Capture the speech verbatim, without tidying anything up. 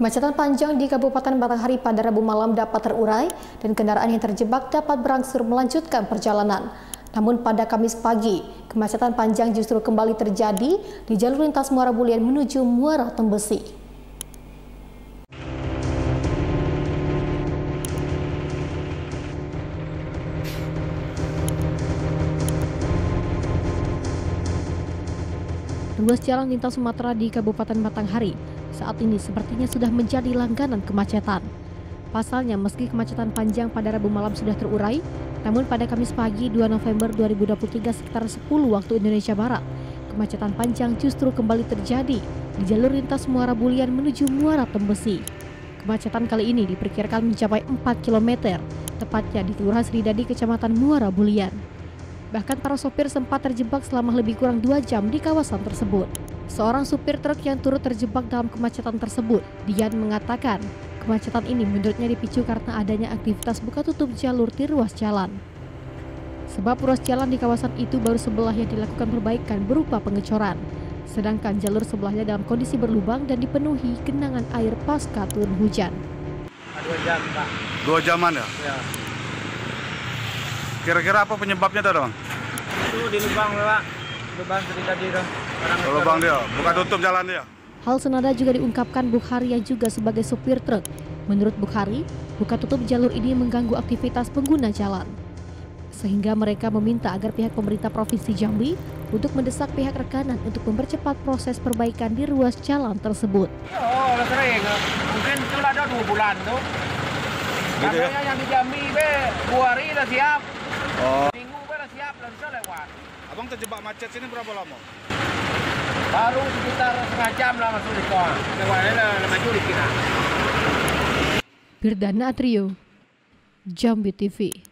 Kemacetan panjang di Kabupaten Batanghari pada Rabu malam dapat terurai dan kendaraan yang terjebak dapat berangsur melanjutkan perjalanan. Namun pada Kamis pagi, kemacetan panjang justru kembali terjadi di jalur lintas Muara Bulian menuju Muara Tembesi. Ruas jalan lintas Sumatera di Kabupaten Batanghari saat ini sepertinya sudah menjadi langganan kemacetan. Pasalnya, meski kemacetan panjang pada Rabu malam sudah terurai, namun pada Kamis pagi dua November dua ribu dua puluh tiga sekitar sepuluh waktu Indonesia Barat, kemacetan panjang justru kembali terjadi di jalur lintas Muara Bulian menuju Muara Tembesi. Kemacetan kali ini diperkirakan mencapai empat kilometer, tepatnya di Kelurahan Sri Dadi, Kecamatan Muara Bulian. Bahkan para sopir sempat terjebak selama lebih kurang dua jam di kawasan tersebut. Seorang supir truk yang turut terjebak dalam kemacetan tersebut, Dian mengatakan, kemacetan ini menurutnya dipicu karena adanya aktivitas buka tutup jalur di ruas jalan. Sebab ruas jalan di kawasan itu baru sebelahnya dilakukan perbaikan berupa pengecoran, sedangkan jalur sebelahnya dalam kondisi berlubang dan dipenuhi genangan air pasca turun hujan. Dua jam, Pak. Dua jaman ya? Ya. Kira-kira apa penyebabnya tuh, Bang? Itu di lubang, Pak. Lubang cerita dia. Lubang dia, bukan tutup jalan dia. Hal senada juga diungkapkan Bukhari yang juga sebagai supir truk. Menurut Bukhari, buka tutup jalur ini mengganggu aktivitas pengguna jalan. Sehingga mereka meminta agar pihak pemerintah Provinsi Jambi untuk mendesak pihak rekanan untuk mempercepat proses perbaikan di ruas jalan tersebut. Oh, sering. Mungkin sudah ada dua bulan tuh. Gitu ya? Yang di Jambi, be, Bukhari udah siap. Oh. Minggu udah siap, langsung lewat. Abang terjebak macet sini berapa lama? Baru sekitar setengah jam lah masuk di tol. Lewatnya maju dikit lah. Birdana Atrio, Jambi T V.